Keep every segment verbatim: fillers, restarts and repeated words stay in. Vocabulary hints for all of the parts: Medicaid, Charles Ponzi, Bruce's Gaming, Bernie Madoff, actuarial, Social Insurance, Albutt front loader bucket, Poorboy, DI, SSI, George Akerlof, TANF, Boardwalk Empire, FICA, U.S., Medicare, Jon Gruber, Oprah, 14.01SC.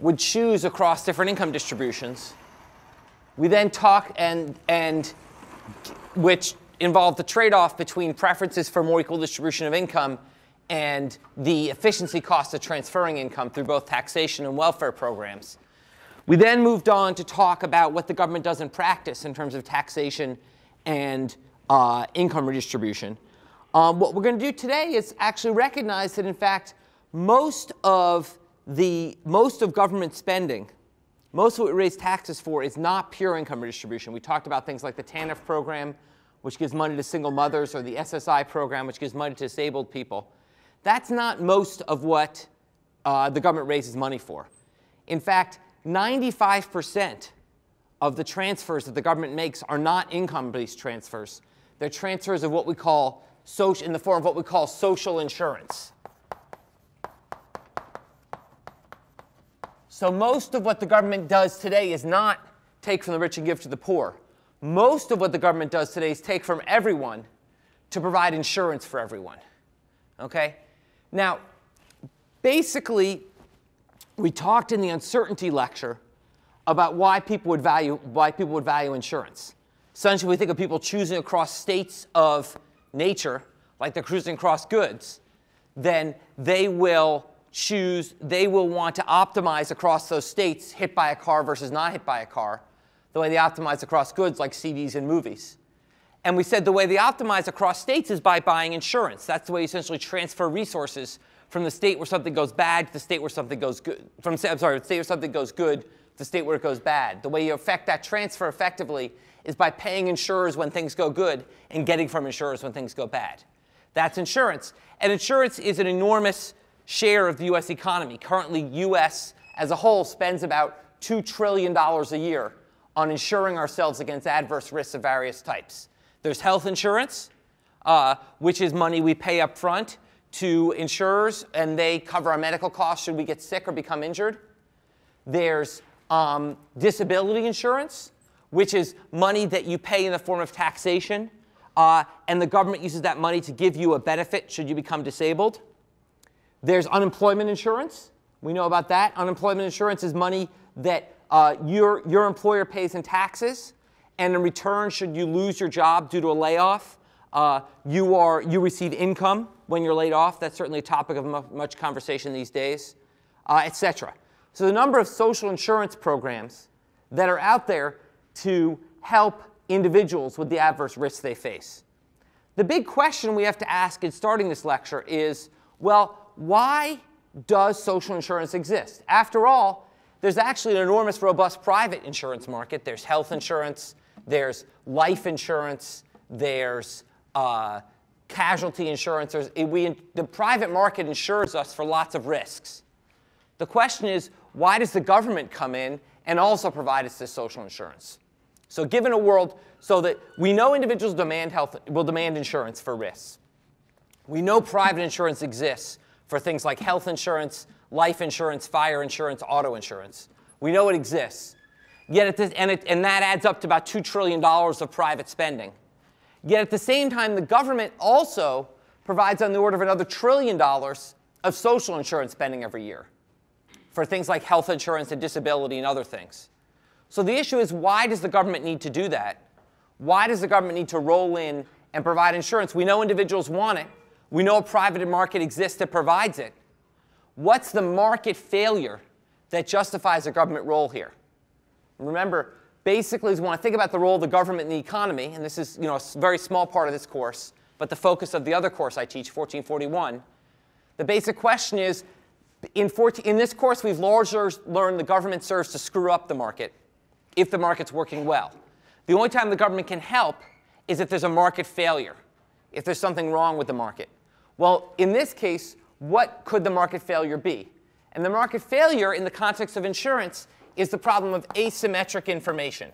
would choose across different income distributions. We then talk and, and which involved the trade-off between preferences for more equal distribution of income and the efficiency cost of transferring income through both taxation and welfare programs. We then moved on to talk about what the government does in practice in terms of taxation and uh, income redistribution. Um, what we're going to do today is actually recognize that, in fact, most of The most of government spending, most of what we raise taxes for, is not pure income redistribution. We talked about things like the T A N F program, which gives money to single mothers, or the S S I program, which gives money to disabled people. That's not most of what uh, the government raises money for. In fact, ninety-five percent of the transfers that the government makes are not income-based transfers. They're transfers of what we call social, in the form of what we call social insurance. So most of what the government does today is not take from the rich and give to the poor. Most of what the government does today is take from everyone to provide insurance for everyone. Okay? Now, basically, we talked in the uncertainty lecture about why people would value, why people would value insurance. Essentially, we think of people choosing across states of nature, like they're cruising across goods, then they will choose, they will want to optimize across those states, hit by a car versus not hit by a car, the way they optimize across goods like C Ds and movies. And we said the way they optimize across states is by buying insurance. That's the way you essentially transfer resources from the state where something goes bad to the state where something goes good. From, I'm sorry, the state where something goes good to the state where it goes bad. The way you affect that transfer effectively is by paying insurers when things go good and getting from insurers when things go bad. That's insurance. And insurance is an enormous share of the U S economy. Currently, U S as a whole spends about two trillion dollars a year on insuring ourselves against adverse risks of various types. There's health insurance, uh, which is money we pay up front to insurers, and they cover our medical costs should we get sick or become injured. There's um, disability insurance, which is money that you pay in the form of taxation, uh, and the government uses that money to give you a benefit should you become disabled. There's unemployment insurance. We know about that. Unemployment insurance is money that uh, your, your employer pays in taxes. And in return, should you lose your job due to a layoff, uh, you, are, you receive income when you're laid off. That's certainly a topic of much conversation these days, uh, et cetera. So the number of social insurance programs that are out there to help individuals with the adverse risks they face. The big question we have to ask in starting this lecture is, well, why does social insurance exist? After all, there's actually an enormous, robust private insurance market. There's health insurance. There's life insurance. There's uh, casualty insurance. There's, we, the private market insures us for lots of risks. The question is, why does the government come in and also provide us this social insurance? So given a world so that we know individuals demand health, will demand insurance for risks. We know private insurance exists for things like health insurance, life insurance, fire insurance, auto insurance. We know it exists. Yet at this, and, it, and that adds up to about two trillion dollars of private spending. Yet at the same time, the government also provides on the order of another trillion dollars of social insurance spending every year for things like health insurance and disability and other things. So the issue is, why does the government need to do that? Why does the government need to roll in and provide insurance? We know individuals want it. We know a private market exists that provides it. What's the market failure that justifies a government role here? Remember, basically, we want to think about the role of the government in the economy. And this is, you know, a very small part of this course, but the focus of the other course I teach, fourteen forty-one. The basic question is, in, fourteen, in this course, we've largely learned the government serves to screw up the market if the market's working well. The only time the government can help is if there's a market failure, if there's something wrong with the market. Well, in this case, what could the market failure be? And the market failure in the context of insurance is the problem of asymmetric information.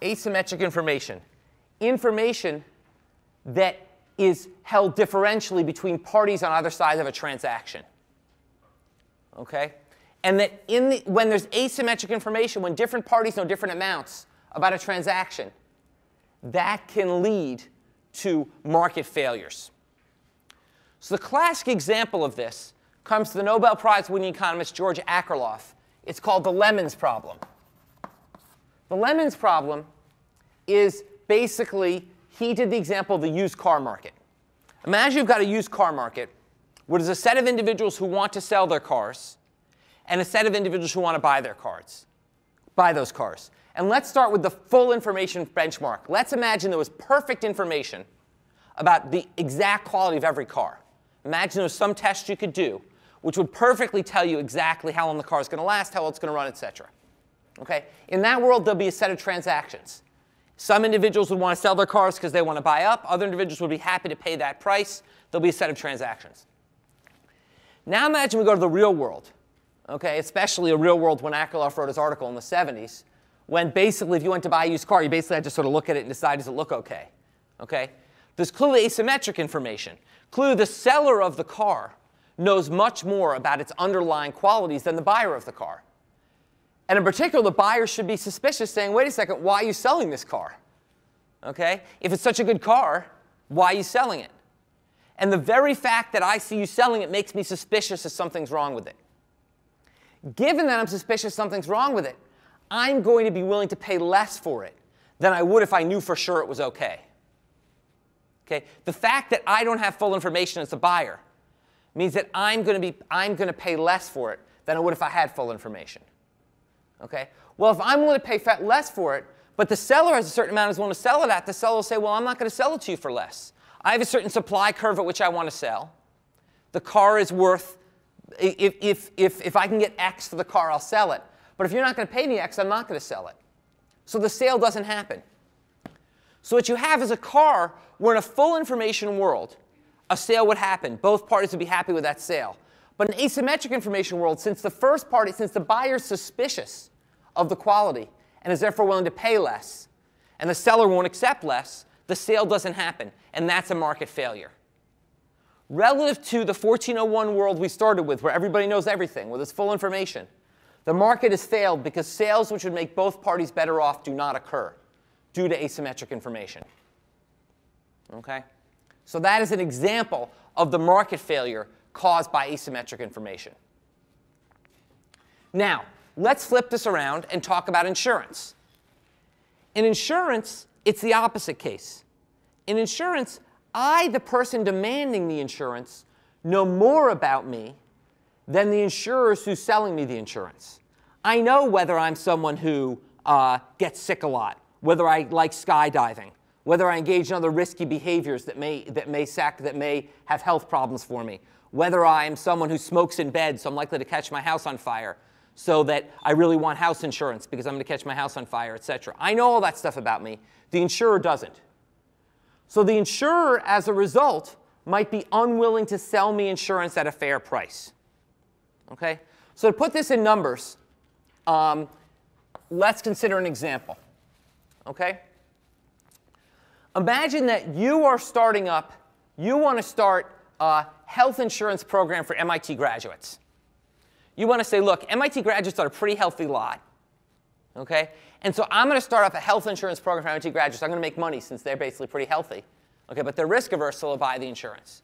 Asymmetric information. Information that is held differentially between parties on either side of a transaction. Okay? And that in the, when there's asymmetric information, when different parties know different amounts about a transaction, that can lead to market failures. So the classic example of this comes to the Nobel Prize-winning economist George Akerlof. It's called the Lemons problem. The Lemons problem is basically, he did the example of the used car market. Imagine you've got a used car market where there's a set of individuals who want to sell their cars and a set of individuals who want to buy their cars, buy those cars. And let's start with the full information benchmark. Let's imagine there was perfect information about the exact quality of every car. Imagine there was some test you could do which would perfectly tell you exactly how long the car is going to last, how well it's going to run, et cetera. Okay? In that world, there'll be a set of transactions. Some individuals would want to sell their cars because they want to buy up. Other individuals would be happy to pay that price. There'll be a set of transactions. Now imagine we go to the real world, okay? Especially a real world when Akerlof wrote his article in the seventies, when basically if you went to buy a used car, you basically had to sort of look at it and decide, does it look okay? Okay? There's clearly asymmetric information. Clearly the seller of the car knows much more about its underlying qualities than the buyer of the car. And in particular, the buyer should be suspicious, saying, wait a second, why are you selling this car? Okay? If it's such a good car, why are you selling it? And the very fact that I see you selling it makes me suspicious that something's wrong with it. Given that I'm suspicious something's wrong with it, I'm going to be willing to pay less for it than I would if I knew for sure it was okay. Okay? The fact that I don't have full information as a buyer means that I'm going to be, I'm going to pay less for it than I would if I had full information. Okay? Well, if I'm willing to pay less for it, but the seller has a certain amount he's willing to sell it at, the seller will say, well, I'm not going to sell it to you for less. I have a certain supply curve at which I want to sell. The car is worth, if, if, if, if I can get X for the car, I'll sell it. But if you're not going to pay me X, I'm not going to sell it. So the sale doesn't happen. So what you have is a car where in a full information world, a sale would happen. Both parties would be happy with that sale. But in an asymmetric information world, since the first party, since the buyer is suspicious of the quality and is therefore willing to pay less, and the seller won't accept less, the sale doesn't happen. And that's a market failure. Relative to the fourteen oh one world we started with, where everybody knows everything, where there's full information, the market has failed because sales which would make both parties better off do not occur due to asymmetric information. Okay? So that is an example of the market failure caused by asymmetric information. Now, let's flip this around and talk about insurance. In insurance, it's the opposite case. In insurance, I, the person demanding the insurance, know more about me than the insurers who's selling me the insurance. I know whether I'm someone who uh, gets sick a lot, whether I like skydiving, whether I engage in other risky behaviors that may, that may, sac that may have health problems for me, whether I'm someone who smokes in bed, so I'm likely to catch my house on fire, so that I really want house insurance because I'm going to catch my house on fire, et cetera. I know all that stuff about me. The insurer doesn't. So the insurer, as a result, might be unwilling to sell me insurance at a fair price. Okay? So to put this in numbers, um, let's consider an example. Okay? Imagine that you are starting up, you want to start a health insurance program for M I T graduates. You want to say, look, M I T graduates are a pretty healthy lot. Okay? And so I'm going to start up a health insurance program for M I T graduates. I'm going to make money since they're basically pretty healthy. Okay? But they're risk averse, so they'll buy the insurance.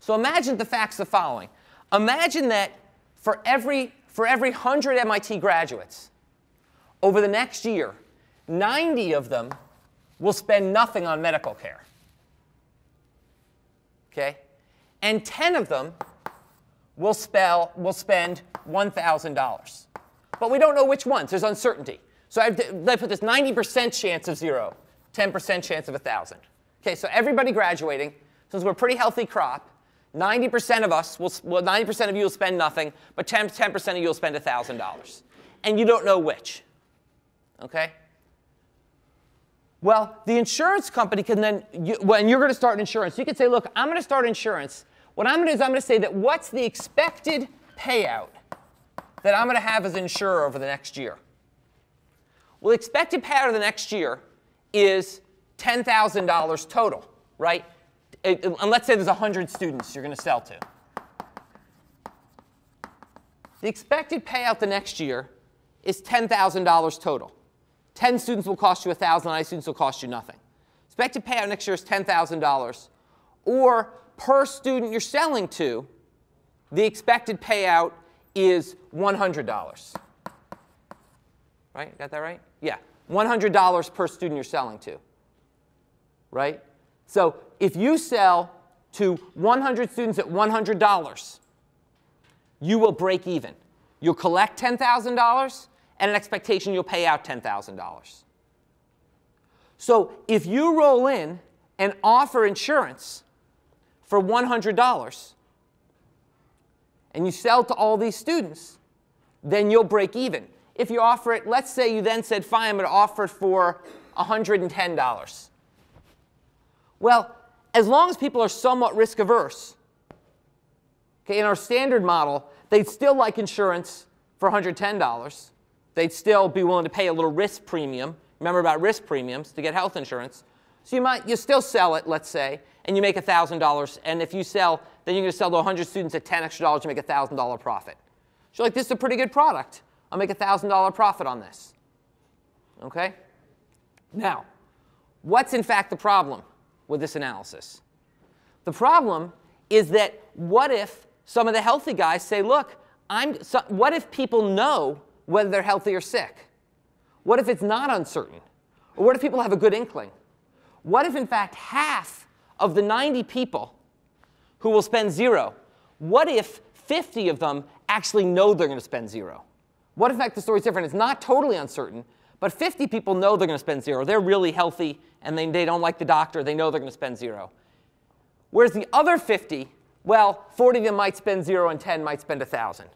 So imagine the facts the following. Imagine that for every, for every one hundred M I T graduates, over the next year, ninety of them will spend nothing on medical care. Okay? And ten of them will, spell, will spend one thousand dollars. But we don't know which ones. There's uncertainty. So I put this ninety percent chance of zero, ten percent chance of one thousand. Okay, so everybody graduating, since we're a pretty healthy crop, ninety percent of us, will, well, ninety percent of you will spend nothing, but ten percent of you will spend one thousand dollars. And you don't know which. Okay? Well, the insurance company can then, you, when you're going to start insurance, you can say, look, I'm going to start insurance. What I'm going to do is I'm going to say that what's the expected payout that I'm going to have as an insurer over the next year? Well, the expected payout of the next year is ten thousand dollars total, right? And let's say there's one hundred students you're going to sell to. The expected payout the next year is ten thousand dollars total. ten students will cost you one thousand dollars, nine students will cost you nothing. Expected payout next year is ten thousand dollars. Or per student you're selling to, the expected payout is one hundred dollars. Right? Got that right? Yeah. one hundred dollars per student you're selling to. Right? So if you sell to one hundred students at one hundred dollars, you will break even. You'll collect ten thousand dollars, and an expectation you'll pay out ten thousand dollars. So if you roll in and offer insurance for one hundred dollars, and you sell to all these students, then you'll break even. If you offer it, let's say you then said, fine, I'm going to offer it for one hundred ten dollars. Well, as long as people are somewhat risk averse, okay, in our standard model, they'd still like insurance for one hundred ten dollars. They'd still be willing to pay a little risk premium. Remember about risk premiums to get health insurance. So you might, you still sell it, let's say, and you make one thousand dollars. And if you sell, then you're going to sell to one hundred students at ten extra dollars to make a one thousand dollar profit. So you're like, this is a pretty good product. I'll make a one thousand dollar profit on this. Okay? Now, what's in fact the problem with this analysis? The problem is that what if some of the healthy guys say, look, I'm, so, what if people know whether they're healthy or sick? What if it's not uncertain? Or what if people have a good inkling? What if, in fact, half of the ninety people who will spend zero, what if fifty of them actually know they're going to spend zero? What if, in fact, the story's different? It's not totally uncertain, but fifty people know they're going to spend zero. They're really healthy, and they, they don't like the doctor. They know they're going to spend zero. Whereas the other fifty, well, forty of them might spend zero, and ten might spend one thousand.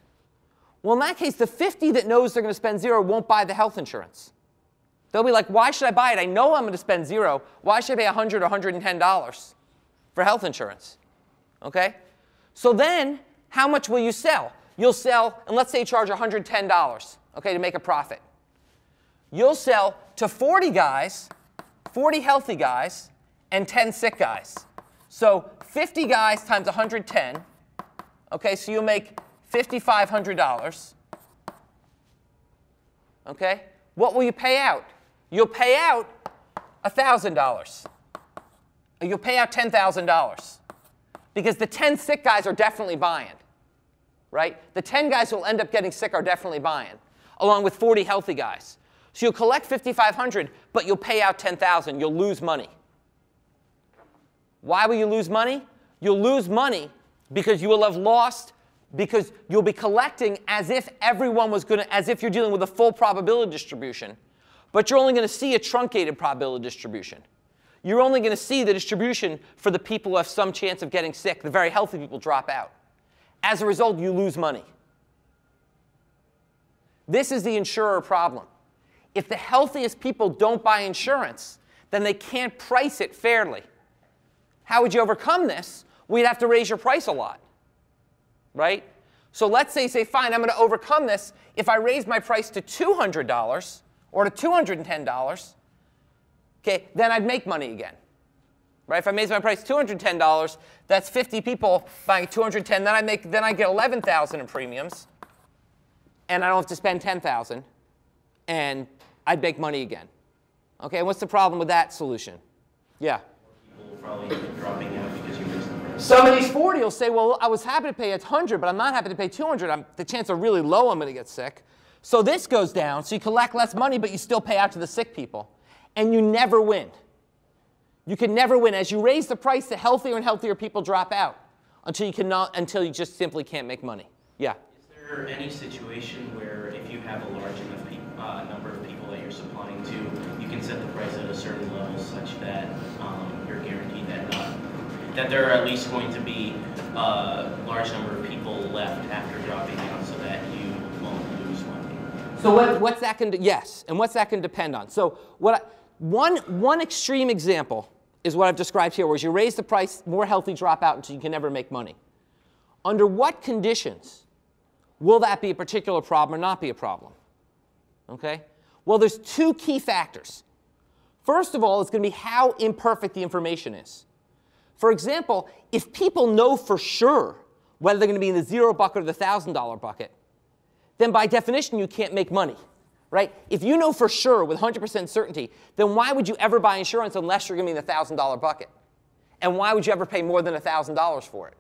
Well, in that case, the fifty that knows they're going to spend zero won't buy the health insurance. They'll be like, why should I buy it? I know I'm going to spend zero. Why should I pay one hundred dollars or one hundred ten dollars for health insurance? Okay? So then, how much will you sell? You'll sell, and let's say you charge one hundred ten dollars, okay, to make a profit. You'll sell to forty guys, forty healthy guys, and ten sick guys. So fifty guys times one hundred ten, okay, so you'll make five thousand five hundred dollars. Okay? What will you pay out? You'll pay out one thousand dollars. You'll pay out ten thousand dollars. Because the ten sick guys are definitely buying. Right? The ten guys who will end up getting sick are definitely buying, along with forty healthy guys. So you'll collect five thousand five hundred dollars, but you'll pay out ten thousand dollars. You'll lose money. Why will you lose money? You'll lose money because you will have lost, because you'll be collecting as if everyone was going to, as if you're dealing with a full probability distribution, but you're only going to see a truncated probability distribution. You're only going to see the distribution for the people who have some chance of getting sick. The very healthy people drop out. As a result, you lose money. This is the insurer problem. If the healthiest people don't buy insurance, then they can't price it fairly. How would you overcome this? We'd have to raise your price a lot, right? So let's say you say, fine, I'm going to overcome this. If I raise my price to two hundred dollars or to two hundred ten dollars, okay, then I'd make money again. Right? If I raise my price to two hundred ten dollars, that's fifty people buying two hundred ten dollars. Then I make, then I get eleven thousand dollars in premiums, and I don't have to spend ten thousand dollars, and I'd make money again. Okay, what's the problem with that solution? Yeah? People probably keep dropping out because you missed the price. Some of these forty will say, well, I was happy to pay one hundred dollars, but I'm not happy to pay two hundred dollars. I'm, the chances are really low I'm going to get sick. So this goes down. So you collect less money, but you still pay out to the sick people. And you never win. You can never win. As you raise the price, the healthier and healthier people drop out until you cannot, until you just simply can't make money. Yeah? Is there any situation where if you have a large enough pe uh, number of people that you're supplying to, you can set the price at a certain level such that um, you're guaranteed that not, that there are at least going to be a large number of people left after dropping out so that you won't lose money? So what, what's that can, yes, and what's that can depend on? So what I, one, one extreme example is what I've described here, where as you raise the price, more healthy drop out until you can never make money. Under what conditions Will that be a particular problem or not be a problem? Okay? Well, there's two key factors. First of all, it's going to be how imperfect the information is. For example, if people know for sure whether they're going to be in the zero bucket or the thousand dollar bucket, then by definition you can't make money, right? If you know for sure with one hundred percent certainty, then why would you ever buy insurance unless you're going to be in the thousand dollar bucket? And why would you ever pay more than one thousand dollars for it?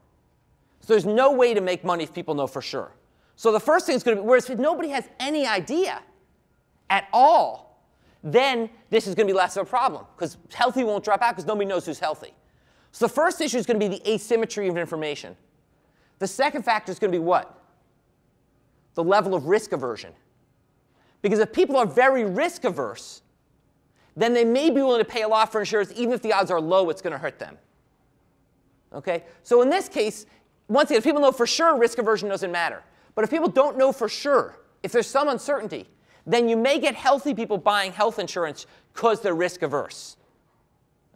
So there's no way to make money if people know for sure. So the first thing is going to be, whereas if nobody has any idea at all, then this is going to be less of a problem because healthy won't drop out because nobody knows who's healthy. So the first issue is going to be the asymmetry of information. The second factor is going to be what? The level of risk aversion. Because if people are very risk averse, then they may be willing to pay a lot for insurance, even if the odds are low it's going to hurt them. Okay? So in this case, once again, if people know for sure, risk aversion doesn't matter. But if people don't know for sure, if there's some uncertainty, then you may get healthy people buying health insurance because they're risk averse.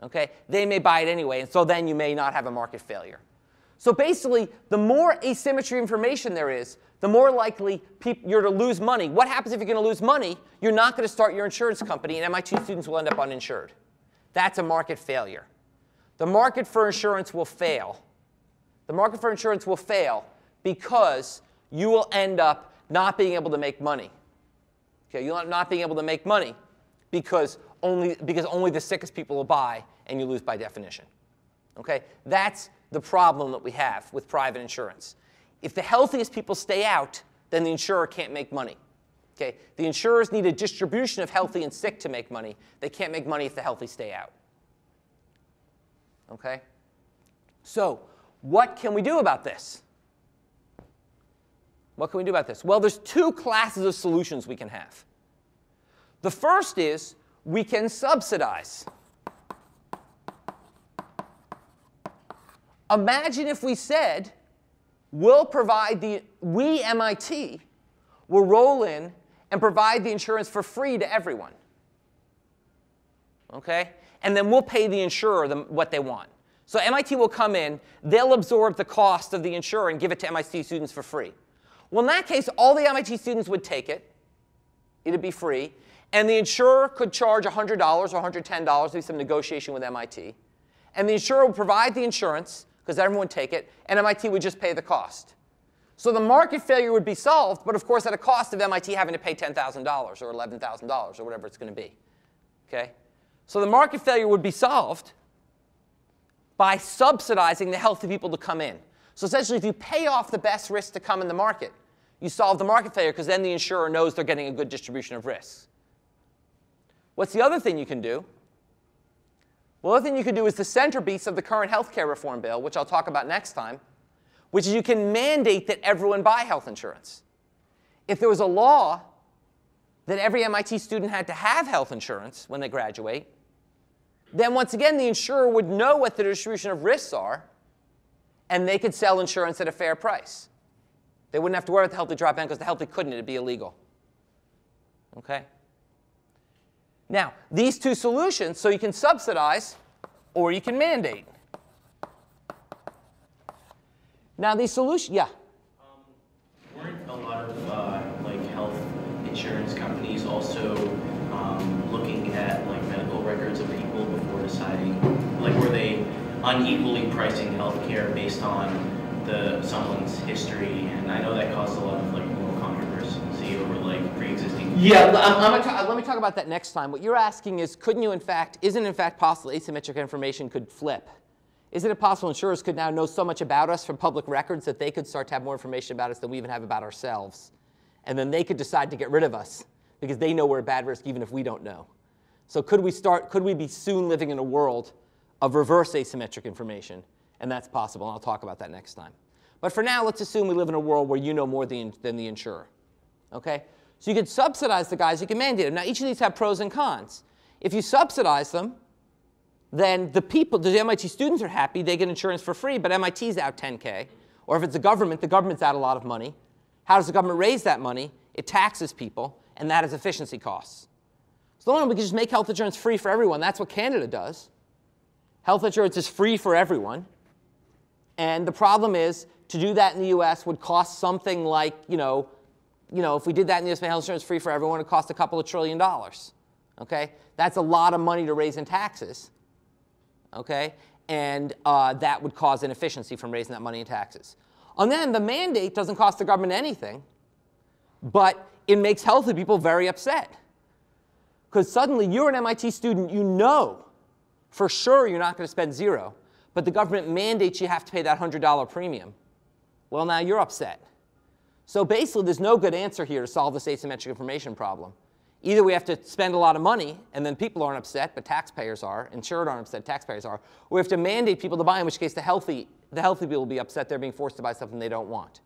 Okay? They may buy it anyway, and so then you may not have a market failure. So basically, the more asymmetry information there is, the more likely you're to lose money. What happens if you're going to lose money? You're not going to start your insurance company, and M I T students will end up uninsured. That's a market failure. The market for insurance will fail. The market for insurance will fail because you will end up not being able to make money. Okay, you'll end up not being able to make money because only, because only the sickest people will buy, and you lose by definition. Okay? That's the problem that we have with private insurance. If the healthiest people stay out, then the insurer can't make money. Okay? The insurers need a distribution of healthy and sick to make money. They can't make money if the healthy stay out. Okay? So what can we do about this? What can we do about this? Well, there's two classes of solutions we can have. The first is we can subsidize. Imagine if we said, we'll provide the, we M I T will roll in and provide the insurance for free to everyone. Okay? And then we'll pay the insurer the, what they want. So M I T will come in, they'll absorb the cost of the insurer and give it to M I T students for free. Well, in that case, all the M I T students would take it. It'd be free. And the insurer could charge one hundred dollars or one hundred ten dollars, there'd be some negotiation with M I T. And the insurer would provide the insurance, because everyone would take it, and M I T would just pay the cost. So the market failure would be solved, but of course at a cost of M I T having to pay ten thousand dollars or eleven thousand dollars or whatever it's going to be. Okay? So the market failure would be solved by subsidizing the healthy people to come in. So essentially, if you pay off the best risk to come in the market, you solve the market failure because then the insurer knows they're getting a good distribution of risks. What's the other thing you can do? Well, the other thing you can do is the centerpiece of the current health care reform bill, which I'll talk about next time, which is you can mandate that everyone buy health insurance. If there was a law that every M I T student had to have health insurance when they graduate, then once again, the insurer would know what the distribution of risks are, and they could sell insurance at a fair price. They wouldn't have to worry about the healthy drop in because the healthy couldn't. It would be illegal. Okay? Now, these two solutions, so you can subsidize or you can mandate. Now, these solutions, yeah? Um, weren't a lot of uh, like health insurance companies also um, looking at like medical records of people before deciding? Like, were they unequally pricing healthcare based on the someone's history? And I know that caused a lot of like over like pre-existing. Yeah, I'm, I'm gonna let me talk about that next time. What you're asking is, couldn't you in fact, isn't in fact possible asymmetric information could flip? Isn't it possible insurers could now know so much about us from public records that they could start to have more information about us than we even have about ourselves? And then they could decide to get rid of us because they know we're a bad risk even if we don't know. So could we start, could we be soon living in a world of reverse asymmetric information? And that's possible, and I'll talk about that next time. But for now, let's assume we live in a world where you know more than, than the insurer. Okay? So you could subsidize the guys, you can mandate them. Now, each of these have pros and cons. If you subsidize them, then the people, the M I T students are happy. They get insurance for free, but M I T's out ten K. Or if it's the government, the government's out a lot of money. How does the government raise that money? It taxes people, and that is efficiency costs. So long as we can just make health insurance free for everyone, that's what Canada does. Health insurance is free for everyone. And the problem is, to do that in the U S would cost something like, you know, you know, if we did that in the U S, health insurance free for everyone, it would cost a couple of trillion dollars. Okay, that's a lot of money to raise in taxes. Okay, and uh, that would cause inefficiency from raising that money in taxes. And then the mandate doesn't cost the government anything, but it makes healthy people very upset. Because suddenly you're an M I T student, you know for sure you're not going to spend zero, but the government mandates you have to pay that one hundred dollar premium. Well, now you're upset. So basically, there's no good answer here to solve this asymmetric information problem. Either we have to spend a lot of money, and then people aren't upset, but taxpayers are, insured aren't upset, taxpayers are, or we have to mandate people to buy, in which case the healthy, the healthy people will be upset they're being forced to buy something they don't want.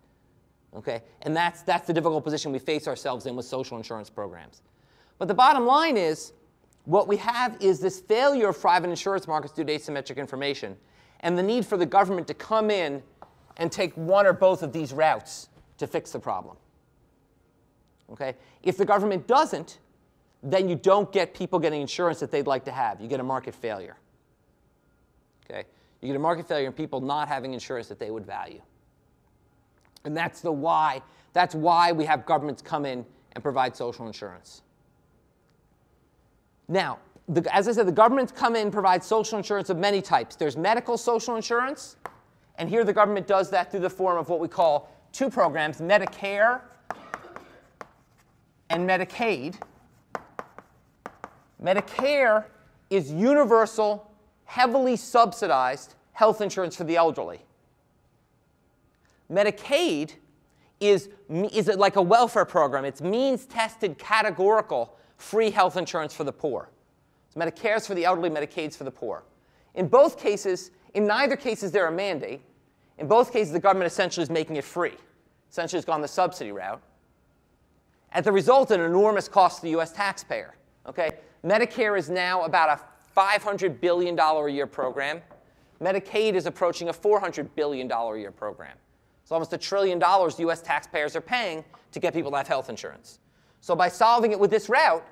Okay? And that's, that's the difficult position we face ourselves in with social insurance programs. But the bottom line is, what we have is this failure of private insurance markets due to asymmetric information, and the need for the government to come in and take one or both of these routes to fix the problem. Okay? If the government doesn't, then you don't get people getting insurance that they'd like to have. You get a market failure. Okay? You get a market failure and people not having insurance that they would value. And that's the why. That's why we have governments come in and provide social insurance. Now, the, as I said, the governments come in and provide social insurance of many types. There's medical social insurance, and here the government does that through the form of what we call two programs, Medicare and Medicaid. Medicare is universal, heavily subsidized health insurance for the elderly. Medicaid is, is it like a welfare program. It's means-tested, categorical, free health insurance for the poor. So Medicare is for the elderly, Medicaid is for the poor. In both cases, in neither case is there a mandate. In both cases, the government essentially is making it free. Essentially, it's gone the subsidy route. At the result, an enormous cost to the U S taxpayer. Okay? Medicare is now about a five hundred billion dollars a year program. Medicaid is approaching a four hundred billion dollars a year program. It's almost a trillion dollars U S taxpayers are paying to get people to have health insurance. So by solving it with this route,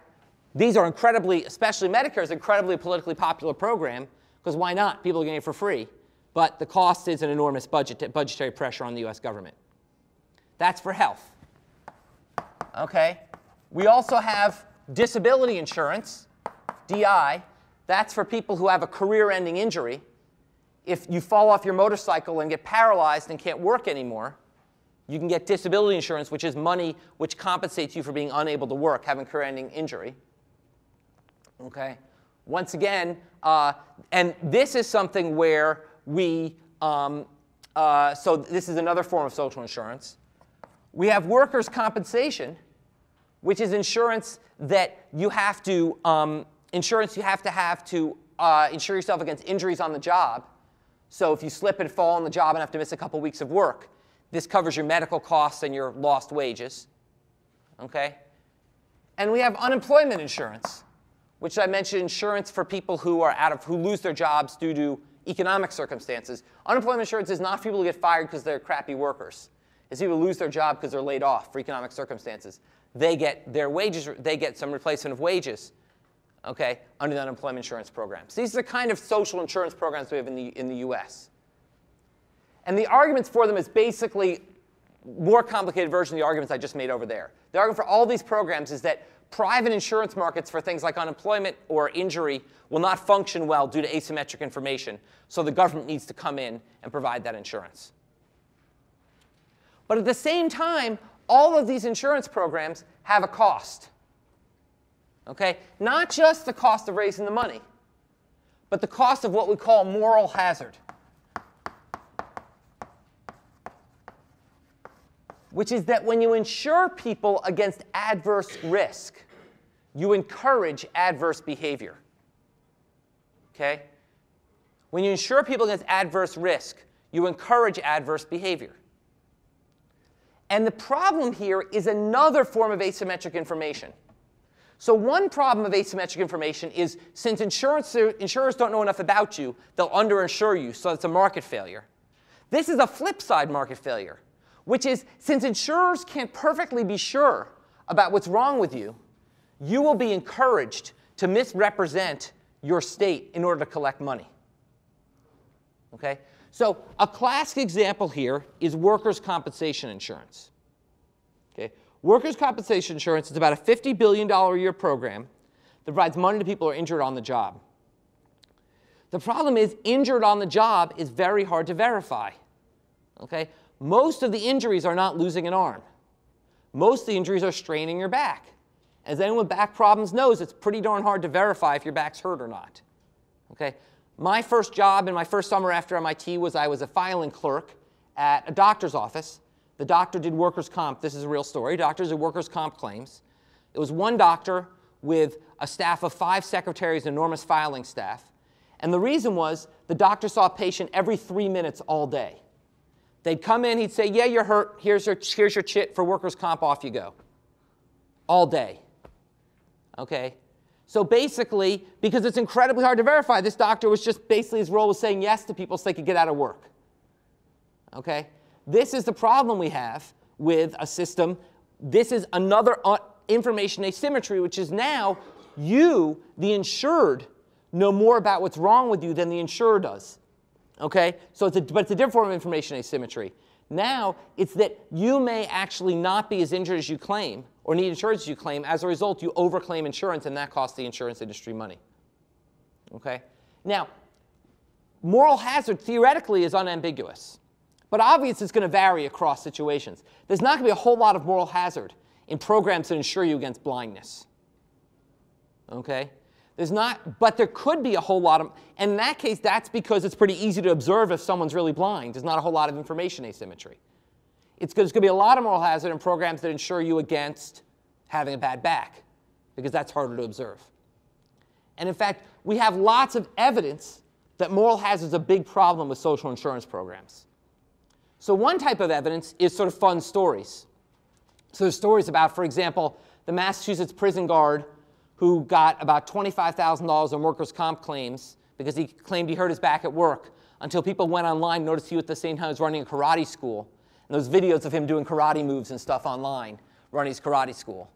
these are incredibly, especially Medicare is an incredibly politically popular program, because why not? People are getting it for free. But the cost is an enormous budget, budgetary pressure on the U S government. That's for health. Okay? We also have disability insurance, D I. That's for people who have a career-ending injury. If you fall off your motorcycle and get paralyzed and can't work anymore, you can get disability insurance, which is money which compensates you for being unable to work, having a career-ending injury. Okay? Once again, uh, and this is something where we, um, uh, so this is another form of social insurance. We have workers' compensation, which is insurance that you have to, um, insurance you have to have to uh, insure yourself against injuries on the job. So if you slip and fall on the job and have to miss a couple weeks of work, this covers your medical costs and your lost wages. Okay? And we have unemployment insurance, which I mentioned, insurance for people who are out of, who lose their jobs due to economic circumstances. Unemployment insurance is not for people who get fired because they're crappy workers. It's people who lose their job because they're laid off for economic circumstances. They get their wages, they get some replacement of wages, okay, under the unemployment insurance program. So these are the kind of social insurance programs we have in the, in the U S. And the arguments for them is basically more complicated version of the arguments I just made over there. The argument for all these programs is that private insurance markets for things like unemployment or injury will not function well due to asymmetric information, so the government needs to come in and provide that insurance. But at the same time, all of these insurance programs have a cost. Okay? Not just the cost of raising the money, but the cost of what we call moral hazard, which is that when you insure people against adverse risk, you encourage adverse behavior. Okay? When you insure people against adverse risk, you encourage adverse behavior. And the problem here is another form of asymmetric information. So one problem of asymmetric information is, since insurance, insurers don't know enough about you, they'll underinsure you, so it's a market failure. This is a flip side market failure, which is, since insurers can't perfectly be sure about what's wrong with you, you will be encouraged to misrepresent your state in order to collect money. Okay? So a classic example here is workers' compensation insurance. Okay? Workers' compensation insurance is about a fifty billion dollars a year program that provides money to people who are injured on the job. The problem is injured on the job is very hard to verify. Okay? Most of the injuries are not losing an arm. Most of the injuries are straining your back. As anyone with back problems knows, it's pretty darn hard to verify if your back's hurt or not. Okay? My first job in my first summer after M I T was I was a filing clerk at a doctor's office. The doctor did workers' comp. This is a real story. Doctors did workers' comp claims. It was one doctor with a staff of five secretaries, an enormous filing staff. And the reason was the doctor saw a patient every three minutes all day. They'd come in, he'd say, yeah, you're hurt. Here's your, here's your chit for workers' comp. Off you go. All day. Okay? So basically, because it's incredibly hard to verify, this doctor was just basically his role was saying yes to people so they could get out of work. Okay? This is the problem we have with a system. This is another information asymmetry, which is now you, the insured, know more about what's wrong with you than the insurer does. Okay? So it's a, but it's a different form of information asymmetry. Now it's that you may actually not be as injured as you claim or need insurance as you claim. As a result, you overclaim insurance, and that costs the insurance industry money. Okay? Now, moral hazard theoretically is unambiguous. But obviously it's going to vary across situations. There's not going to be a whole lot of moral hazard in programs that insure you against blindness. Okay? There's not, but there could be a whole lot of, and in that case, that's because it's pretty easy to observe if someone's really blind. There's not a whole lot of information asymmetry. It's because there's going to be a lot of moral hazard in programs that insure you against having a bad back, because that's harder to observe. And in fact, we have lots of evidence that moral hazard is a big problem with social insurance programs. So one type of evidence is sort of fun stories. So there's stories about, for example, the Massachusetts prison guard who got about twenty-five thousand dollars in workers' comp claims because he claimed he hurt his back at work until people went online and noticed he was at the same time he was running a karate school. And those videos of him doing karate moves and stuff online, running his karate school.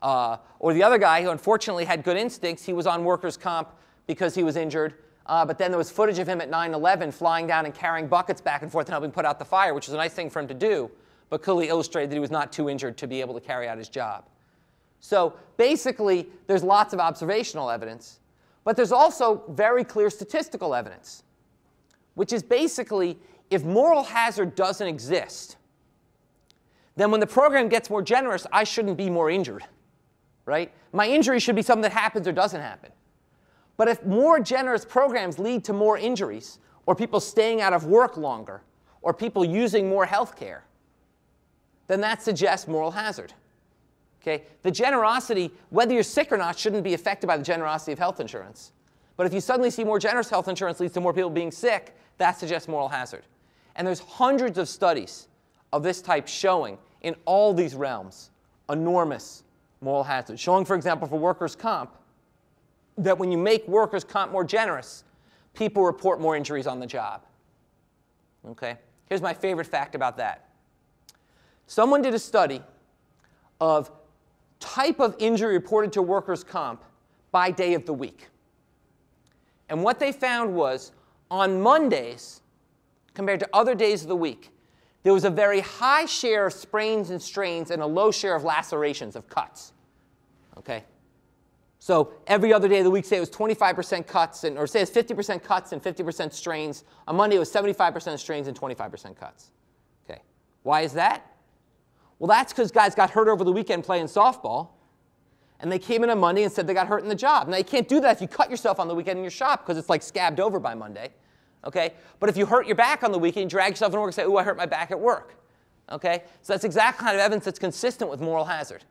Uh, or the other guy who unfortunately had good instincts, he was on workers' comp because he was injured. Uh, but then there was footage of him at nine eleven flying down and carrying buckets back and forth and helping put out the fire, which was a nice thing for him to do, but clearly illustrated that he was not too injured to be able to carry out his job. So basically, there's lots of observational evidence. But there's also very clear statistical evidence, which is basically if moral hazard doesn't exist, then when the program gets more generous, I shouldn't be more injured. Right? My injury should be something that happens or doesn't happen. But if more generous programs lead to more injuries, or people staying out of work longer, or people using more health care, then that suggests moral hazard. Okay? The generosity, whether you're sick or not, shouldn't be affected by the generosity of health insurance. But if you suddenly see more generous health insurance leads to more people being sick, that suggests moral hazard. And there's hundreds of studies of this type showing, in all these realms, enormous moral hazard. Showing, for example, for workers' comp, that when you make workers' comp more generous, people report more injuries on the job. Okay? Here's my favorite fact about that. Someone did a study of type of injury reported to workers' comp by day of the week. And what they found was on Mondays, compared to other days of the week, there was a very high share of sprains and strains and a low share of lacerations, of cuts. Okay? So every other day of the week, say it was twenty-five percent cuts, and, or say it's fifty percent cuts and fifty percent strains. On Monday, it was seventy-five percent strains and twenty-five percent cuts. Okay. Why is that? Well, that's because guys got hurt over the weekend playing softball, and they came in on Monday and said they got hurt in the job. Now, you can't do that if you cut yourself on the weekend in your shop because it's like scabbed over by Monday. Okay? But if you hurt your back on the weekend, you drag yourself into work and say, ooh, I hurt my back at work. Okay? So that's the exact kind of evidence that's consistent with moral hazard.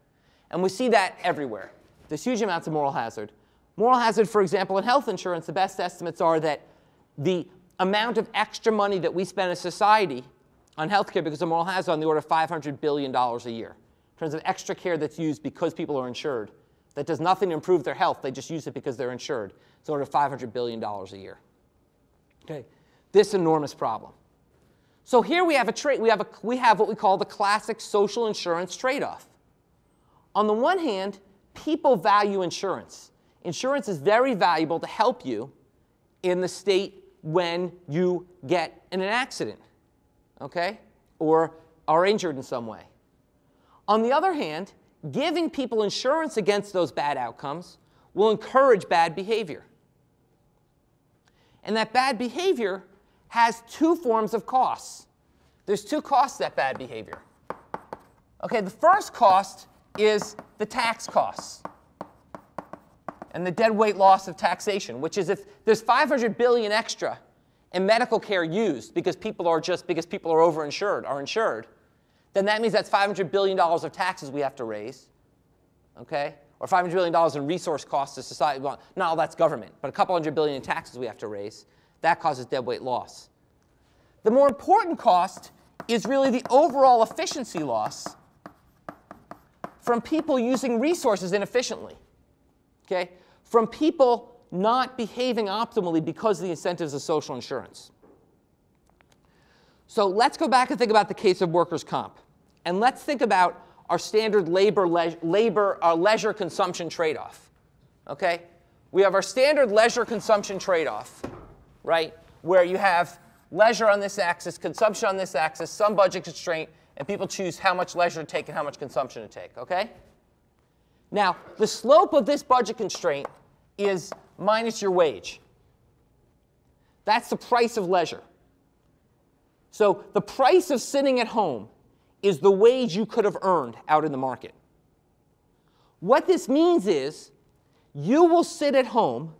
And we see that everywhere. There's huge amounts of moral hazard. Moral hazard, for example, in health insurance, the best estimates are that the amount of extra money that we spend as society on health care because of moral hazard on the order of five hundred billion dollars a year in terms of extra care that's used because people are insured. That does nothing to improve their health. They just use it because they're insured. It's order of five hundred billion dollars a year. Okay. This enormous problem. So here we have a trade. We have a, we have what we call the classic social insurance trade-off. On the one hand, people value insurance. Insurance is very valuable to help you in the state when you get in an accident, okay, or are injured in some way. On the other hand, giving people insurance against those bad outcomes will encourage bad behavior. And that bad behavior has two forms of costs. There's two costs to that bad behavior. Okay, the first cost is the tax costs and the deadweight loss of taxation, which is if there's five hundred billion dollars extra in medical care used because people are just because people are overinsured, are insured, then that means that's five hundred billion dollars of taxes we have to raise, okay? Or five hundred billion dollars in resource costs to society. Well, not all that's government, but a couple hundred billion in taxes we have to raise. That causes deadweight loss. The more important cost is really the overall efficiency loss from people using resources inefficiently, okay? From people not behaving optimally because of the incentives of social insurance. So let's go back and think about the case of workers' comp. And let's think about our standard labor, le labor our leisure consumption trade-off, okay? We have our standard leisure consumption trade-off, right, where you have leisure on this axis, consumption on this axis, some budget constraint, and people choose how much leisure to take and how much consumption to take, okay? Now, the slope of this budget constraint is minus your wage. That's the price of leisure. So the price of sitting at home is the wage you could have earned out in the market. What this means is you will sit at home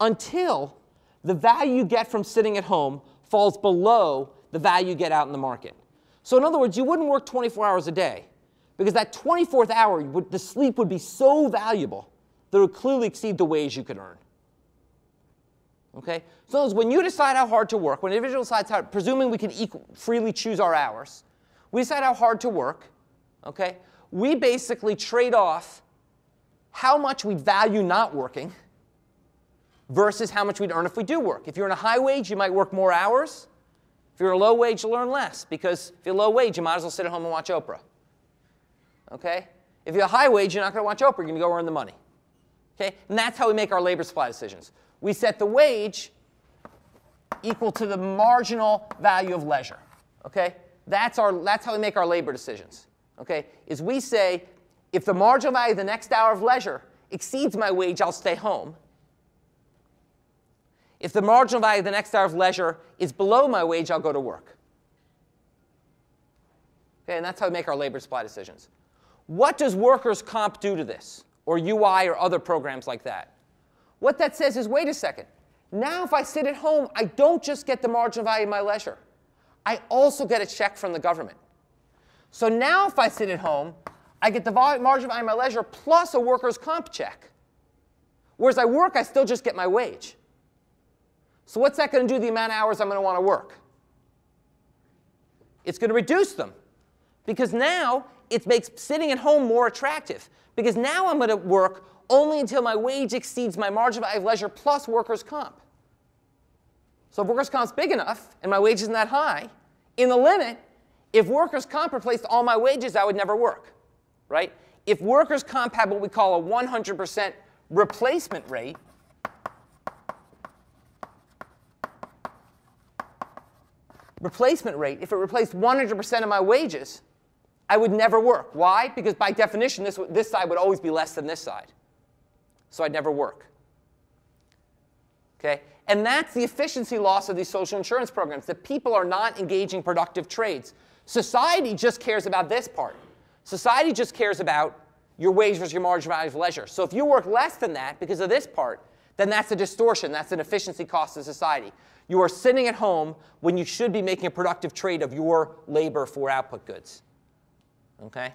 until the value you get from sitting at home falls below the value you get out in the market. So in other words, you wouldn't work twenty-four hours a day because that twenty-fourth hour, would, the sleep would be so valuable that would clearly exceed the wage you could earn. Okay? So when you decide how hard to work, when an individual decides how, presuming we can equal, freely choose our hours, we decide how hard to work, okay? We basically trade off how much we value not working versus how much we'd earn if we do work. If you're in a high wage, you might work more hours. If you're a low wage, you'll earn less, because if you're low wage, you might as well sit at home and watch Oprah, okay? If you're a high wage, you're not going to watch Oprah. You're going to go earn the money. Okay? And that's how we make our labor supply decisions. We set the wage equal to the marginal value of leisure. Okay? That's, our, that's how we make our labor decisions. Okay? Is we say, if the marginal value of the next hour of leisure exceeds my wage, I'll stay home. If the marginal value of the next hour of leisure is below my wage, I'll go to work. Okay? And that's how we make our labor supply decisions. What does workers' comp do to this? Or U I, or other programs like that? What that says is, wait a second. Now if I sit at home, I don't just get the marginal value of my leisure. I also get a check from the government. So now if I sit at home, I get the marginal value of my leisure plus a workers' comp check. Whereas I work, I still just get my wage. So what's that going to do to the amount of hours I'm going to want to work? It's going to reduce them. Because now it makes sitting at home more attractive. Because now I'm going to work only until my wage exceeds my marginal value of leisure plus workers' comp. So if workers' comp's big enough and my wage isn't that high, in the limit, if workers' comp replaced all my wages, I would never work, right? If workers' comp had what we call a one hundred percent replacement rate, replacement rate, if it replaced one hundred percent of my wages, I would never work. Why? Because by definition, this, this side would always be less than this side. So I'd never work. Okay? And that's the efficiency loss of these social insurance programs, that people are not engaging productive trades. Society just cares about this part. Society just cares about your wage versus your marginal value of leisure. So if you work less than that because of this part, then that's a distortion. That's an efficiency cost to society. You are sitting at home when you should be making a productive trade of your labor for output goods. Okay?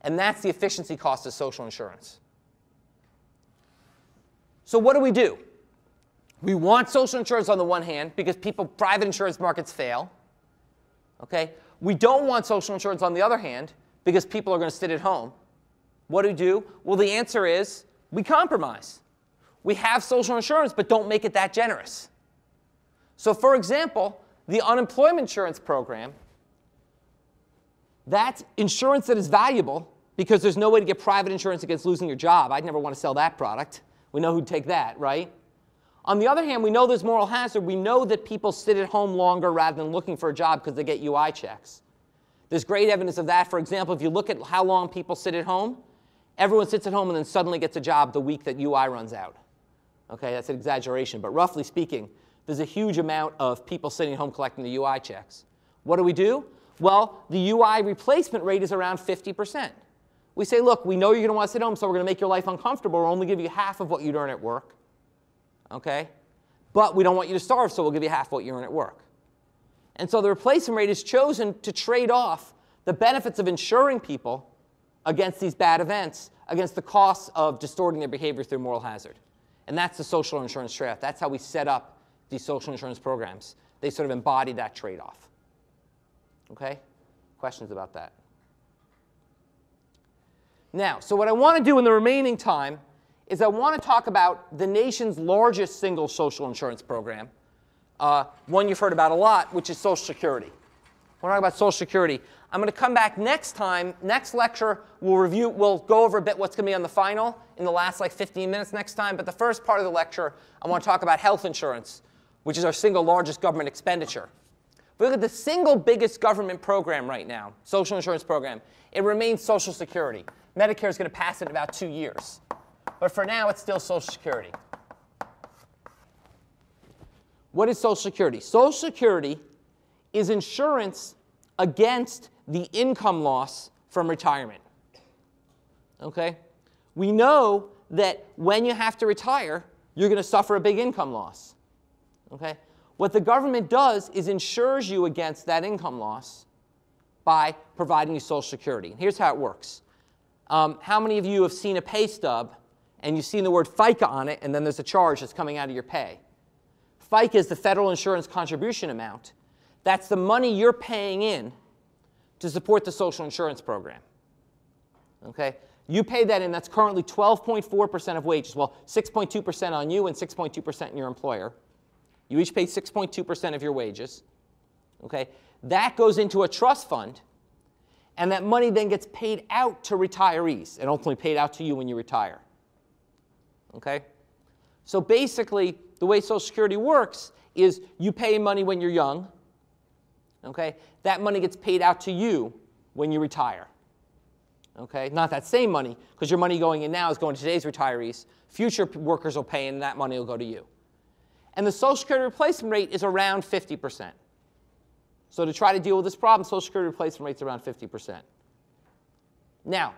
And that's the efficiency cost of social insurance. So what do we do? We want social insurance on the one hand because people, private insurance markets fail. Okay? We don't want social insurance on the other hand because people are going to sit at home. What do we do? Well, the answer is we compromise. We have social insurance but don't make it that generous. So for example, the unemployment insurance program, that's insurance that is valuable because there's no way to get private insurance against losing your job. I'd never want to sell that product. We know who'd take that, right? On the other hand, we know there's moral hazard. We know that people sit at home longer rather than looking for a job because they get U I checks. There's great evidence of that. For example, if you look at how long people sit at home, everyone sits at home and then suddenly gets a job the week that U I runs out. Okay, that's an exaggeration, but roughly speaking, there's a huge amount of people sitting at home collecting the U I checks. What do we do? Well, the U I replacement rate is around fifty percent. We say, look, we know you're going to want to sit home, so we're going to make your life uncomfortable. We'll only give you half of what you'd earn at work. Okay? But we don't want you to starve, so we'll give you half what you earn at work. And so the replacement rate is chosen to trade off the benefits of insuring people against these bad events, against the costs of distorting their behavior through moral hazard. And that's the social insurance trade-off. That's how we set up these social insurance programs. They sort of embody that trade-off. Okay? Questions about that? Now, so what I want to do in the remaining time is I want to talk about the nation's largest single social insurance program, uh, one you've heard about a lot, which is Social Security. We're talking about Social Security. I'm going to come back next time, next lecture, we'll review, we'll go over a bit what's going to be on the final in the last like fifteen minutes next time. But the first part of the lecture, I want to talk about health insurance, which is our single largest government expenditure. If we look at the single biggest government program right now, social insurance program, it remains Social Security. Medicare is going to pass it in about two years. But for now, it's still Social Security. What is Social Security? Social Security is insurance against the income loss from retirement. Okay? We know that when you have to retire, you're going to suffer a big income loss. Okay? What the government does is insures you against that income loss by providing you Social Security. And here's how it works. Um, how many of you have seen a pay stub and you've seen the word FICA on it and then there's a charge that's coming out of your pay? FICA is the federal insurance contribution amount. That's the money you're paying in to support the social insurance program. Okay? You pay that in. That's currently twelve point four percent of wages. Well, six point two percent on you and six point two percent in your employer. You each pay six point two percent of your wages. Okay? That goes into a trust fund, and that money then gets paid out to retirees and ultimately paid out to you when you retire. Okay? So basically, the way Social Security works is you pay money when you're young. Okay? That money gets paid out to you when you retire. Okay? Not that same money, because your money going in now is going to today's retirees. Future workers will pay, and that money will go to you. And the Social Security replacement rate is around fifty percent. So to try to deal with this problem, Social Security replacement rate is around fifty percent. Now,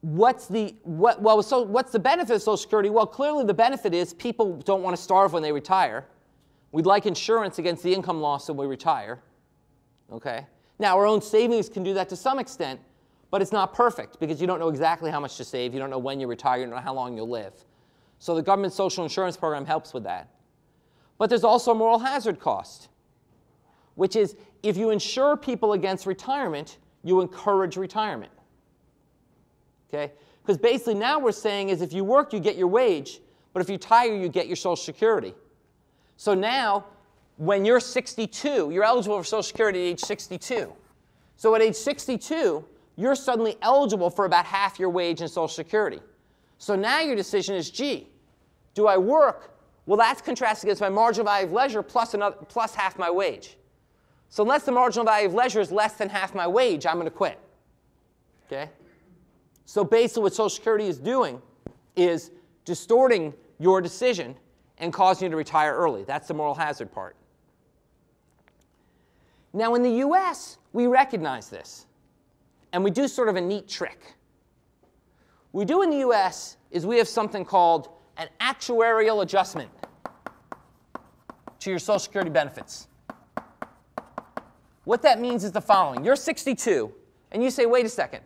what's the, what, well, so what's the benefit of Social Security? Well, clearly the benefit is people don't want to starve when they retire. We'd like insurance against the income loss when we retire. Okay? Now, our own savings can do that to some extent, but it's not perfect because you don't know exactly how much to save. You don't know when you retire. You don't know how long you'll live. So the government social insurance program helps with that. But there's also a moral hazard cost, which is if you insure people against retirement, you encourage retirement. Okay? Because basically now we're saying is if you work, you get your wage, but if you retire, you get your Social Security. So now, when you're sixty-two, you're eligible for Social Security at age sixty-two. So at age sixty-two, you're suddenly eligible for about half your wage in Social Security. So now your decision is, gee, do I work? Well, that's contrasted against my marginal value of leisure plus, another, plus half my wage. So unless the marginal value of leisure is less than half my wage, I'm going to quit. Okay? So basically what Social Security is doing is distorting your decision and causing you to retire early. That's the moral hazard part. Now, in the U S, we recognize this. And we do sort of a neat trick. What we do in the U S is we have something called an actuarial adjustment to your Social Security benefits. What that means is the following. You're sixty-two, and you say, wait a second.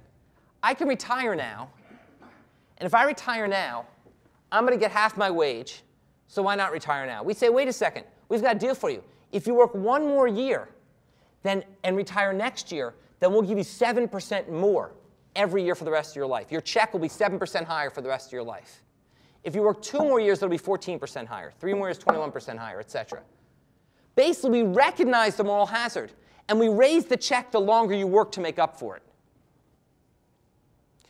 I can retire now. And if I retire now, I'm going to get half my wage. So why not retire now? We say, wait a second. We've got a deal for you. If you work one more year then, and retire next year, then we'll give you seven percent more every year for the rest of your life. Your check will be seven percent higher for the rest of your life. If you work two more years, it'll be fourteen percent higher. Three more years, twenty-one percent higher, et cetera. Basically, we recognize the moral hazard, and we raise the check the longer you work to make up for it.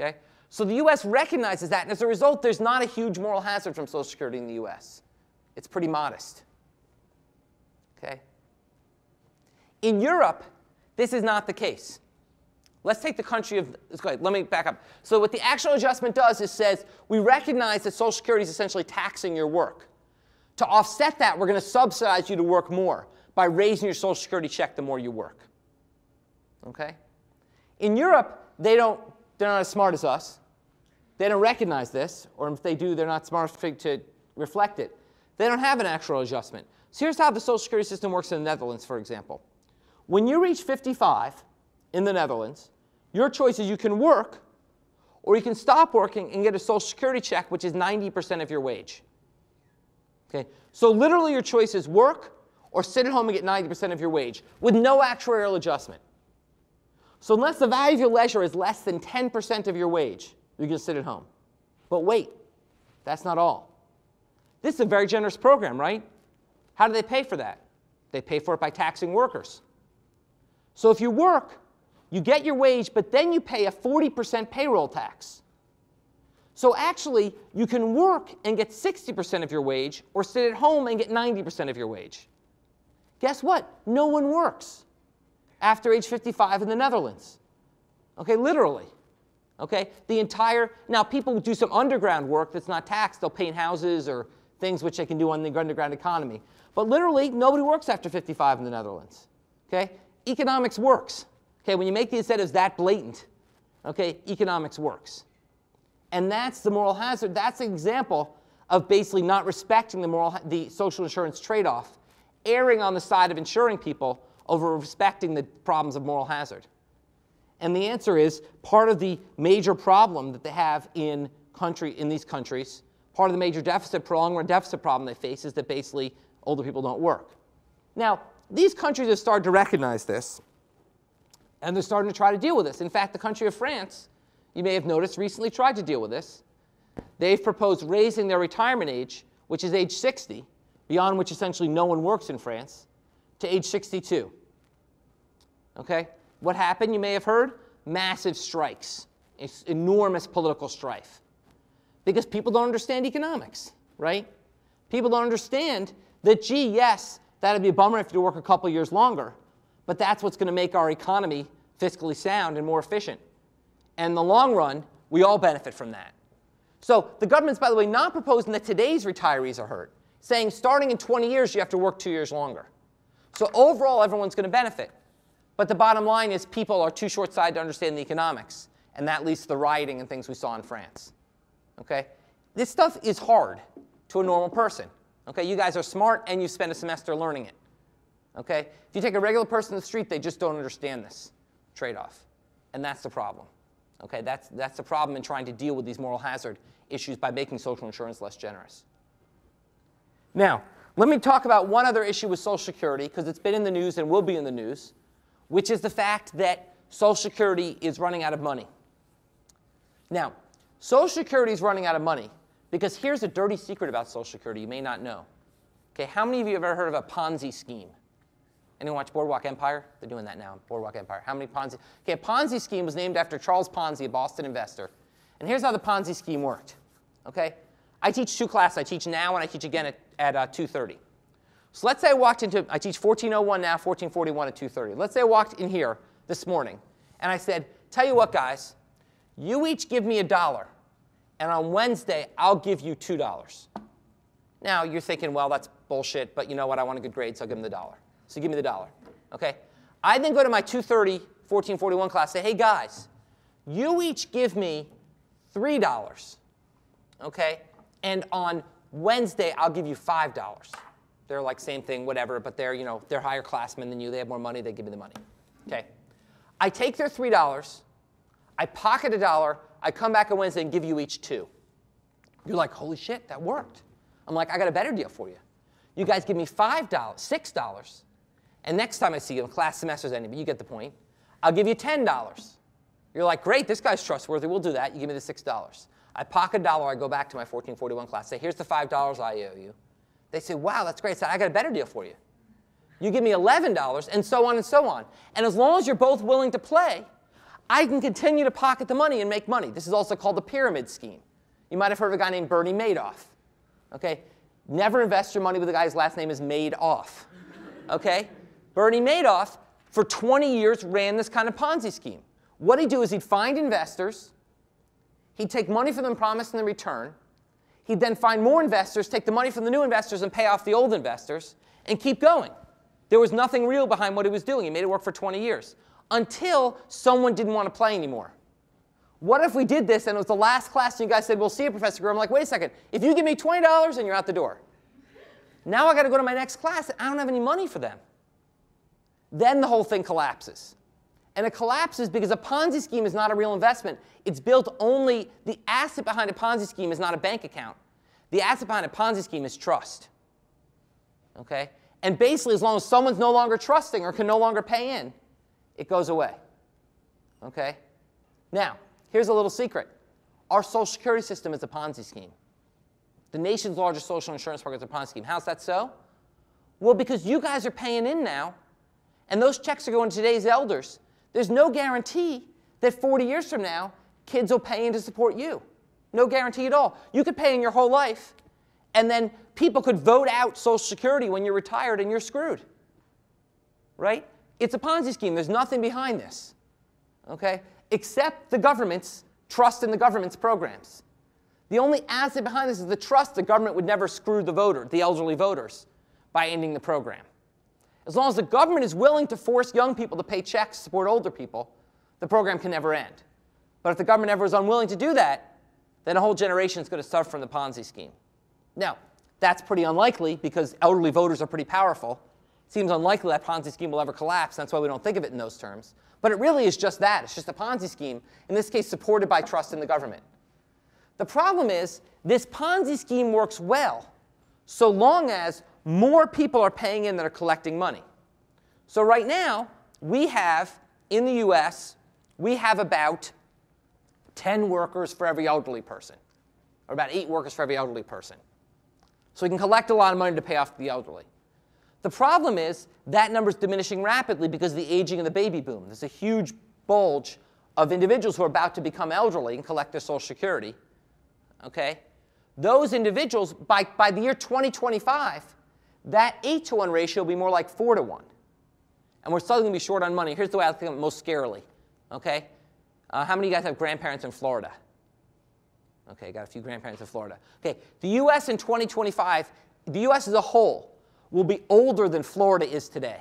Okay? So the U S recognizes that, and as a result, there's not a huge moral hazard from Social Security in the U S. It's pretty modest. Okay? In Europe, this is not the case. Let's take the country of, let's go ahead, let me back up. So what the actual adjustment does is says, we recognize that Social Security is essentially taxing your work. To offset that, we're going to subsidize you to work more by raising your Social Security check the more you work. Okay? In Europe, they don't, they're not as smart as us. They don't recognize this, or if they do, they're not smart enough to reflect it. They don't have an actual adjustment. So here's how the Social Security system works in the Netherlands, for example. When you reach fifty-five in the Netherlands, your choice is you can work, or you can stop working and get a Social Security check, which is ninety percent of your wage. Okay? So literally your choice is work, or sit at home and get ninety percent of your wage, with no actuarial adjustment. So unless the value of your leisure is less than ten percent of your wage, you can sit at home. But wait, that's not all. This is a very generous program, right? How do they pay for that? They pay for it by taxing workers. So if you work, you get your wage, but then you pay a forty percent payroll tax. So actually, you can work and get sixty percent of your wage, or sit at home and get ninety percent of your wage. Guess what? No one works after age fifty-five in the Netherlands. Okay, literally. Okay, the entire, now people do some underground work that's not taxed. They'll paint houses or things which they can do on the underground economy. But literally, nobody works after fifty-five in the Netherlands. Okay, economics works. Okay, when you make the incentives that blatant, okay, economics works. And that's the moral hazard. That's an example of basically not respecting the moral, the social insurance trade-off, erring on the side of insuring people over respecting the problems of moral hazard. And the answer is, part of the major problem that they have in, country, in these countries, part of the major deficit, long-run deficit problem they face is that basically older people don't work. Now, these countries have started to recognize this, and they're starting to try to deal with this. In fact, the country of France, you may have noticed, recently tried to deal with this. They've proposed raising their retirement age, which is age sixty, beyond which essentially no one works in France, to age sixty-two. Okay? What happened, you may have heard? Massive strikes, it's enormous political strife. Because people don't understand economics, right? People don't understand that, gee, yes, that'd be a bummer if you work a couple years longer, but that's what's going to make our economy fiscally sound and more efficient. And in the long run, we all benefit from that. So the government's, by the way, not proposing that today's retirees are hurt, saying starting in twenty years, you have to work two years longer. So overall, everyone's going to benefit. But the bottom line is people are too short-sighted to understand the economics, and that leads to the rioting and things we saw in France. Okay? This stuff is hard to a normal person. Okay? You guys are smart, and you spend a semester learning it. Okay? If you take a regular person in the street, they just don't understand this trade-off, and that's the problem. Okay? That's, that's the problem in trying to deal with these moral hazard issues by making social insurance less generous. Now, let me talk about one other issue with Social Security, because it's been in the news and will be in the news, which is the fact that Social Security is running out of money. Now, Social Security is running out of money because here's a dirty secret about Social Security you may not know. Okay, how many of you have ever heard of a Ponzi scheme? Anyone watch Boardwalk Empire? They're doing that now, Boardwalk Empire. How many Ponzi? Okay, a Ponzi scheme was named after Charles Ponzi, a Boston investor. And here's how the Ponzi scheme worked. Okay? I teach two classes. I teach now and I teach again at, at uh, two thirty. So let's say I walked into, I teach fourteen oh one now, fourteen forty-one at two thirty. Let's say I walked in here this morning and I said, tell you what, guys, you each give me a dollar, and on Wednesday I'll give you two dollars. Now you're thinking, well, that's bullshit, but you know what, I want a good grade, so I'll give them the dollar. So give me the dollar, okay? I then go to my two thirty, fourteen forty-one class, say, hey guys, you each give me three dollars, okay? And on Wednesday I'll give you five dollars. They're like same thing, whatever, but they're, you know, they're higher classmen than you. They have more money. They give me the money. Okay. I take their three dollars. I pocket a dollar. I come back on Wednesday and give you each two. You're like, holy shit, that worked. I'm like, I got a better deal for you. You guys give me five dollars, six dollars, and next time I see you, class semester's ending, but you get the point, I'll give you ten dollars. You're like, great, this guy's trustworthy. We'll do that. You give me the six dollars. I pocket a dollar. I go back to my fourteen forty-one class. Say, here's the five dollars I owe you. They say, wow, that's great. So I got a better deal for you. You give me eleven dollars, and so on and so on. And as long as you're both willing to play, I can continue to pocket the money and make money. This is also called the pyramid scheme. You might have heard of a guy named Bernie Madoff. Okay? Never invest your money with a guy whose last name is Madoff. Okay? Bernie Madoff, for twenty years, ran this kind of Ponzi scheme. What he'd do is he'd find investors. He'd take money from them, promising them return. He'd then find more investors, take the money from the new investors, and pay off the old investors, and keep going. There was nothing real behind what he was doing. He made it work for twenty years, until someone didn't want to play anymore. What if we did this, and it was the last class, and you guys said, "We'll see you, Professor Gruber." I'm like, wait a second. If you give me twenty dollars, and you're out the door. Now I've got to go to my next class, and I don't have any money for them. Then the whole thing collapses. And it collapses because a Ponzi scheme is not a real investment. It's built only, the asset behind a Ponzi scheme is not a bank account. The asset behind a Ponzi scheme is trust. Okay? And basically, as long as someone's no longer trusting or can no longer pay in, it goes away. Okay? Now, here's a little secret. Our Social Security system is a Ponzi scheme. The nation's largest social insurance program is a Ponzi scheme. How's that so? Well, because you guys are paying in now, and those checks are going to today's elders. There's no guarantee that forty years from now, kids will pay in to support you. No guarantee at all. You could pay in your whole life, and then people could vote out Social Security when you're retired and you're screwed. Right? It's a Ponzi scheme. There's nothing behind this. Okay? Except the government's trust in the government's programs. The only asset behind this is the trust the government would never screw the voter, the elderly voters, by ending the program. As long as the government is willing to force young people to pay checks to support older people, the program can never end. But if the government ever is unwilling to do that, then a whole generation is going to suffer from the Ponzi scheme. Now, that's pretty unlikely because elderly voters are pretty powerful. It seems unlikely that Ponzi scheme will ever collapse. That's why we don't think of it in those terms. But it really is just that. It's just a Ponzi scheme, in this case supported by trust in the government. The problem is this Ponzi scheme works well so long as more people are paying in that are collecting money. So right now, we have, in the U S, we have about ten workers for every elderly person, or about eight workers for every elderly person. So we can collect a lot of money to pay off the elderly. The problem is that number is diminishing rapidly because of the aging and the baby boom. There's a huge bulge of individuals who are about to become elderly and collect their Social Security. Okay? Those individuals, by, by the year twenty twenty-five, that eight to one ratio will be more like four to one. And we're suddenly going to be short on money. Here's the way I think of it most scarily. Okay? Uh, how many of you guys have grandparents in Florida? Okay, got a few grandparents in Florida. Okay, the U S in twenty twenty-five, the U S as a whole will be older than Florida is today.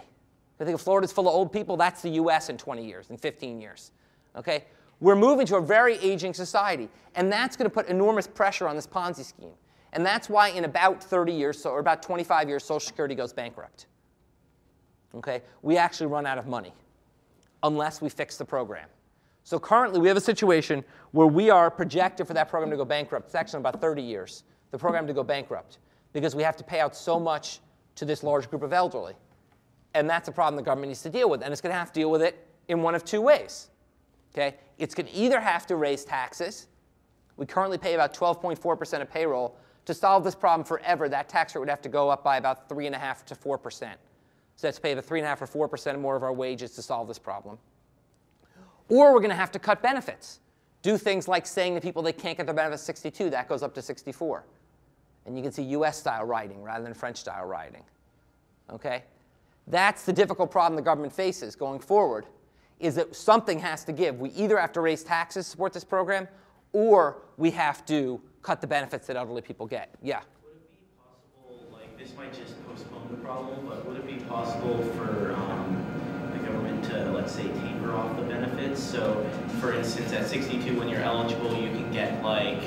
If you think of Florida's full of old people, that's the U S in twenty years, in fifteen years. Okay? We're moving to a very aging society, and that's going to put enormous pressure on this Ponzi scheme. And that's why in about thirty years, or about twenty-five years, Social Security goes bankrupt. Okay? We actually run out of money unless we fix the program. So currently, we have a situation where we are projected for that program to go bankrupt. It's actually in about thirty years, the program to go bankrupt, because we have to pay out so much to this large group of elderly. And that's a problem the government needs to deal with. And it's going to have to deal with it in one of two ways. Okay? It's going to either have to raise taxes. We currently pay about twelve point four percent of payroll. To solve this problem forever, that tax rate would have to go up by about three point five to four percent. So that's pay the three point five or four percent more of our wages to solve this problem. Or we're going to have to cut benefits. Do things like saying to people they can't get their benefits sixty-two, that goes up to sixty-four. And you can see U S-style writing rather than French-style writing. Okay? That's the difficult problem the government faces going forward, is that something has to give. We either have to raise taxes to support this program, or we have to cut the benefits that elderly people get. Yeah? Would it be possible, like, this might just postpone the problem, but would it be possible for um, the government to, let's say, taper off the benefits? So, for instance, at sixty-two, when you're eligible, you can get, like,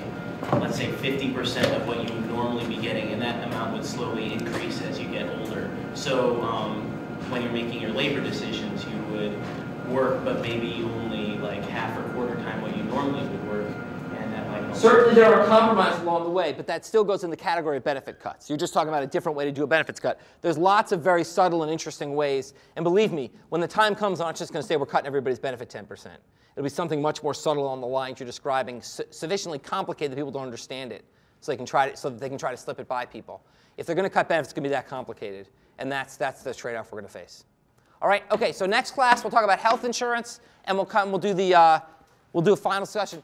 let's say fifty percent of what you would normally be getting, and that amount would slowly increase as you get older. So, um, when you're making your labor decisions, you would work, but maybe only, like, half or quarter time what you normally would work. Certainly there are compromises along the way, but that still goes in the category of benefit cuts. You're just talking about a different way to do a benefits cut. There's lots of very subtle and interesting ways. And believe me, when the time comes, I'm not just going to say we're cutting everybody's benefit ten percent. It'll be something much more subtle on the lines you're describing, su sufficiently complicated that people don't understand it, so they can try to, so that they can try to slip it by people. If they're going to cut benefits, it's going to be that complicated. And that's, that's the trade-off we're going to face. All right. Okay. So next class we'll talk about health insurance, and we'll come. We'll do the. Uh, we'll do a final discussion.